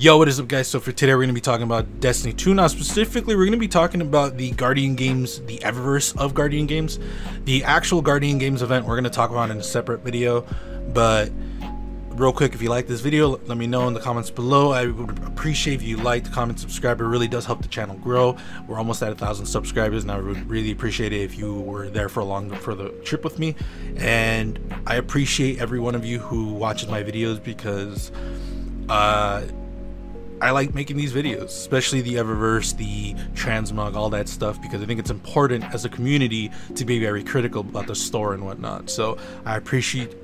Yo, what is up guys? So for today we're going to be talking about Destiny 2. Now specifically we're going to be talking about the Guardian Games, the Eververse of Guardian Games. The actual Guardian Games event we're going to talk about in a separate video. But real quick, if you like this video, let me know in the comments below. I would appreciate if you like, comment, subscribe. It really does help the channel grow. We're almost at 1,000 subscribers and I would really appreciate it if you were there for the trip with me. And I appreciate every one of you who watches my videos because I like making these videos, especially the Eververse, the transmog, all that stuff, because I think it's important as a community to be very critical about the store and whatnot. So I appreciate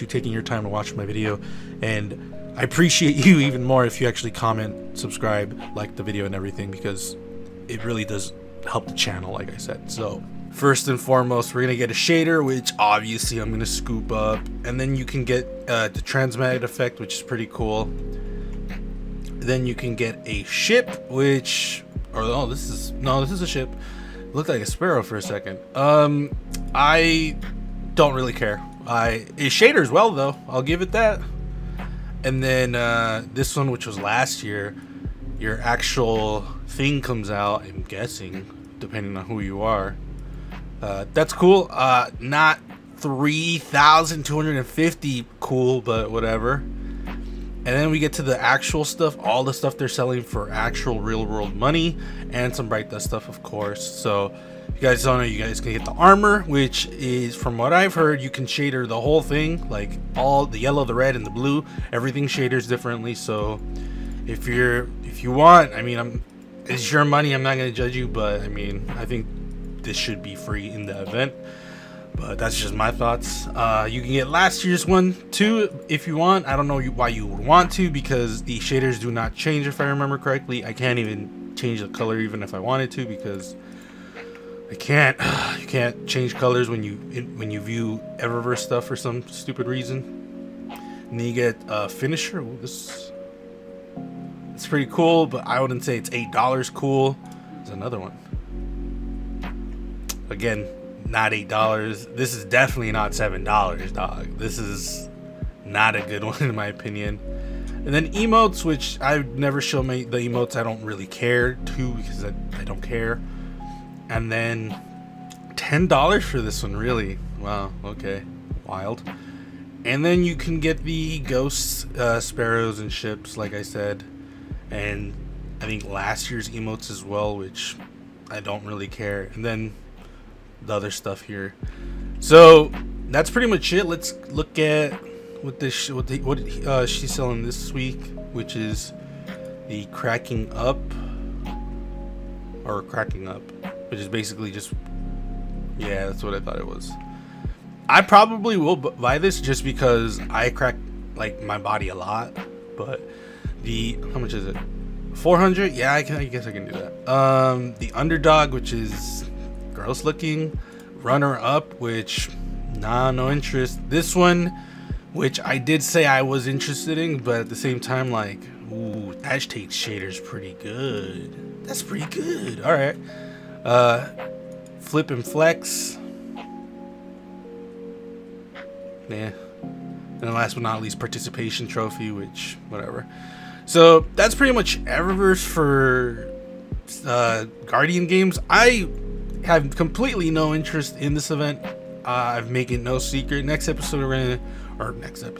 you taking your time to watch my video, and I appreciate you even more if you actually comment, subscribe, like the video and everything, because it really does help the channel, like I said. So first and foremost, we're gonna get a shader, which obviously I'm gonna scoop up, and then you can get the transmag effect, which is pretty cool. Then you can get a ship, which, or oh, this is a ship. It looked like a sparrow for a second. I don't really care. It shaders well though, I'll give it that. And then this one, which was last year, your actual thing comes out, I'm guessing, depending on who you are. That's cool. Not 3,250 cool, but whatever. And then we get to the actual stuff, all the stuff they're selling for actual real world money, and some bright dust stuff, of course. So if you guys don't know, you guys can get the armor, which is, from what I've heard, you can shader the whole thing, like all the yellow, the red and the blue, everything shaders differently. So if you want, I mean, it's your money, I'm not going to judge you, but I mean, I think this should be free in the event. But that's just my thoughts. You can get last year's one too if you want. I don't know why you would want to, because the shaders do not change if I remember correctly. I can't even change the color even if I wanted to, because I can't. You can't change colors when you view Eververse stuff for some stupid reason. And then you get a finisher. Ooh, it's pretty cool, but I wouldn't say it's $8 cool. There's another one. Again, not $8. This is definitely not $7, dog. This is not a good one in my opinion. And then emotes, which I never show me the emotes. I don't really care too, because I don't care. And then $10 for this one, really? Wow, okay, wild. And then you can get the ghosts, sparrows and ships, like I said, and I think last year's emotes as well, which I don't really care. And then the other stuff here. So that's pretty much it. Let's look at what she's selling this week, which is the cracking up, which is basically just, yeah, that's what I thought it was. I probably will buy this just because I crack like my body a lot. But the, how much is it? 400. Yeah, I guess I can do that. The underdog, which is gross looking. Runner up, which no interest. This one, which I did say I was interested in, but at the same time, like, ooh, that takes shaders pretty good. That's pretty good. All right. Flip and flex. Yeah. And then last but not least, participation trophy, which whatever. So that's pretty much Eververse for Guardian Games. I have completely no interest in this event. I've made it no secret. Next video we're gonna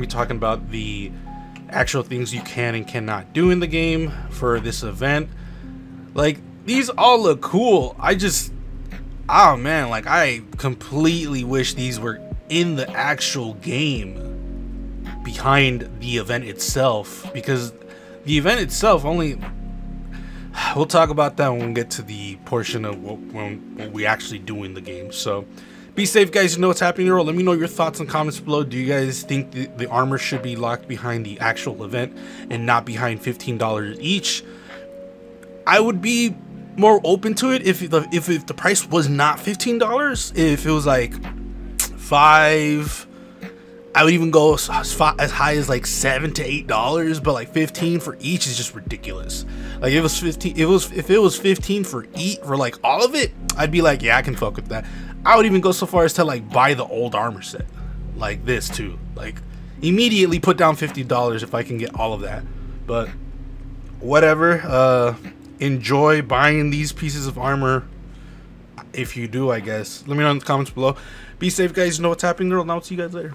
be talking about the actual things you can and cannot do in the game for this event. Like, these all look cool. Oh man, like, I completely wish these were in the actual game behind the event itself, because the event itself only, we'll talk about that when we get to the portion of what we actually do in the game. So be safe, guys. You know what's happening here. Let me know your thoughts and comments below. Do you guys think the armor should be locked behind the actual event and not behind $15 each? I would be more open to it if the price was not $15. If it was like $5, I would even go as high as like $7 to $8, but like $15 for each is just ridiculous. Like, if it was $15 for each, for like all of it, I'd be like, yeah, I can fuck with that. I would even go so far as to like buy the old armor set, like this too. Like, immediately put down $50 if I can get all of that. But whatever, enjoy buying these pieces of armor if you do, I guess. Let me know in the comments below. Be safe, guys. You know what's happening, girl. And I'll see you guys later.